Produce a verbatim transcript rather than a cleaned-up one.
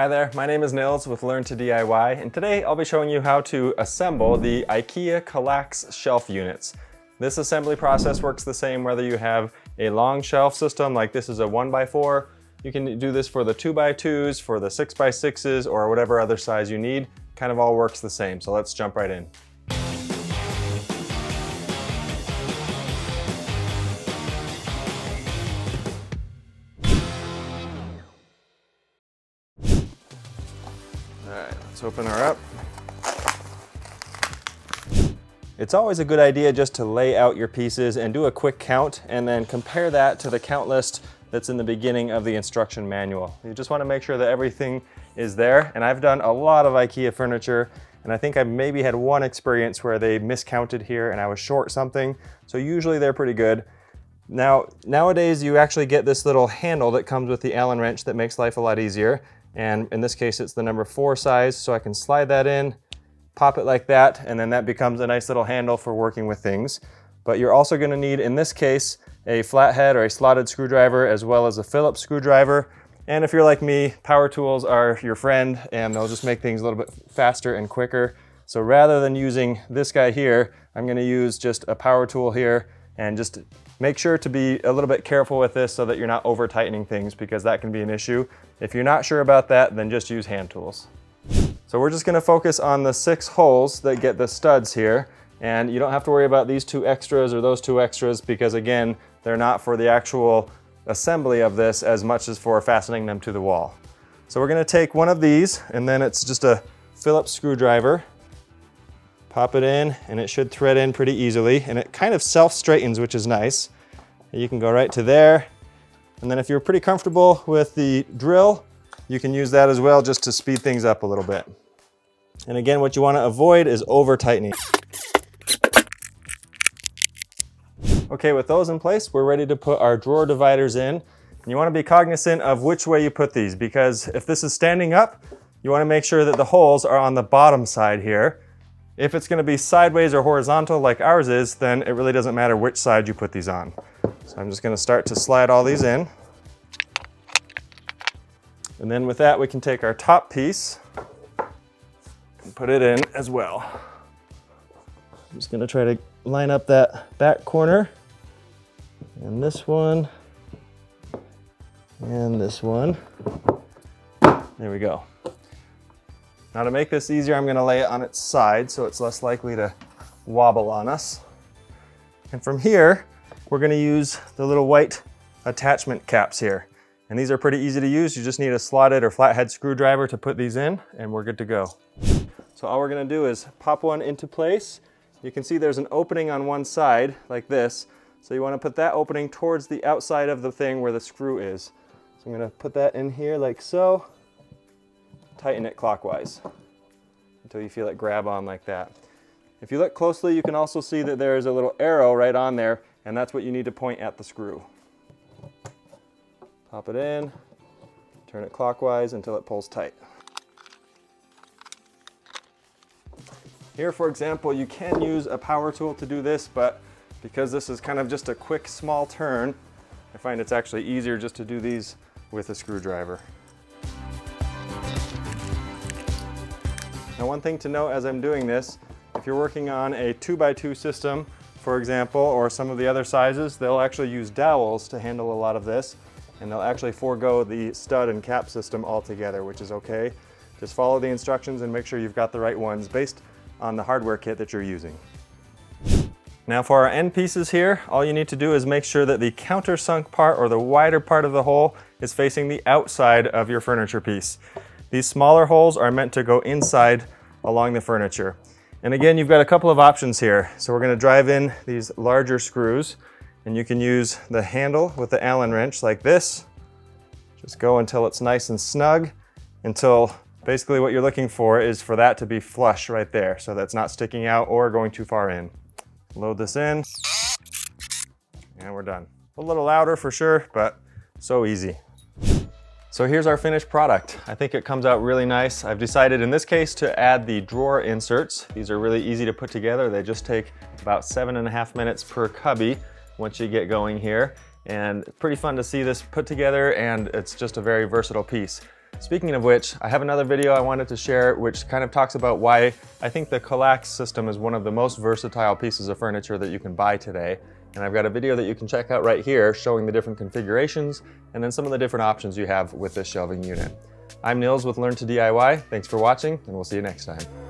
Hi there, my name is Nils with L R N to D I Y, and today I'll be showing you how to assemble the IKEA Kallax shelf units. This assembly process works the same whether you have a long shelf system, like this is a one by four, you can do this for the two by twos, for the six by sixes, or whatever other size you need. Kind of all works the same, so let's jump right in. Alright, let's open her up. It's always a good idea just to lay out your pieces and do a quick count and then compare that to the count list that's in the beginning of the instruction manual. You just want to make sure that everything is there, and I've done a lot of IKEA furniture, and I think I maybe had one experience where they miscounted here and I was short something, so usually they're pretty good. Now, nowadays you actually get this little handle that comes with the Allen wrench that makes life a lot easier. And in this case, it's the number four size, so I can slide that in, pop it like that, and then that becomes a nice little handle for working with things. But you're also gonna need, in this case, a flathead or a slotted screwdriver, as well as a Phillips screwdriver. And if you're like me, power tools are your friend, and they'll just make things a little bit faster and quicker. So rather than using this guy here, I'm gonna use just a power tool here, and just make sure to be a little bit careful with this so that you're not over tightening things, because that can be an issue. If you're not sure about that, then just use hand tools. So we're just gonna focus on the six holes that get the studs here, and you don't have to worry about these two extras or those two extras, because again, they're not for the actual assembly of this as much as for fastening them to the wall. So we're gonna take one of these, and then it's just a Phillips screwdriver. Pop it in, and it should thread in pretty easily, and it kind of self-straightens, which is nice. You can go right to there, and then if you're pretty comfortable with the drill, you can use that as well just to speed things up a little bit. And again, what you want to avoid is over-tightening. Okay, with those in place, we're ready to put our drawer dividers in, and you want to be cognizant of which way you put these, because if this is standing up, you want to make sure that the holes are on the bottom side here. If it's gonna be sideways or horizontal like ours is, then it really doesn't matter which side you put these on. So I'm just gonna start to slide all these in. And then with that, we can take our top piece and put it in as well. I'm just gonna try to line up that back corner, and this one, and this one. There we go. Now to make this easier, I'm gonna lay it on its side so it's less likely to wobble on us. And from here, we're gonna use the little white attachment caps here. And these are pretty easy to use. You just need a slotted or flathead screwdriver to put these in, and we're good to go. So all we're gonna do is pop one into place. You can see there's an opening on one side like this. So you wanna put that opening towards the outside of the thing where the screw is. So I'm gonna put that in here like so. Tighten it clockwise until you feel it grab on like that. If you look closely, you can also see that there is a little arrow right on there, and that's what you need to point at the screw. Pop it in, turn it clockwise until it pulls tight. Here, for example, you can use a power tool to do this, but because this is kind of just a quick, small turn, I find it's actually easier just to do these with a screwdriver. Now, one thing to note as I'm doing this, if you're working on a two by two system, for example, or some of the other sizes, they'll actually use dowels to handle a lot of this, and they'll actually forego the stud and cap system altogether, which is okay. Just follow the instructions and make sure you've got the right ones based on the hardware kit that you're using. Now for our end pieces here, all you need to do is make sure that the countersunk part or the wider part of the hole is facing the outside of your furniture piece. These smaller holes are meant to go inside along the furniture. And again, you've got a couple of options here. So we're gonna drive in these larger screws, and you can use the handle with the Allen wrench like this. Just go until it's nice and snug, until basically what you're looking for is for that to be flush right there, so that's not sticking out or going too far in. Load this in, and we're done. A little louder for sure, but so easy. So here's our finished product. I think it comes out really nice. I've decided in this case to add the drawer inserts. These are really easy to put together. They just take about seven and a half minutes per cubby once you get going here. And pretty fun to see this put together, and it's just a very versatile piece. Speaking of which, I have another video I wanted to share which kind of talks about why I think the Kallax system is one of the most versatile pieces of furniture that you can buy today. And I've got a video that you can check out right here showing the different configurations and then some of the different options you have with this shelving unit. I'm Nils with L R N to D I Y. Thanks for watching, and we'll see you next time.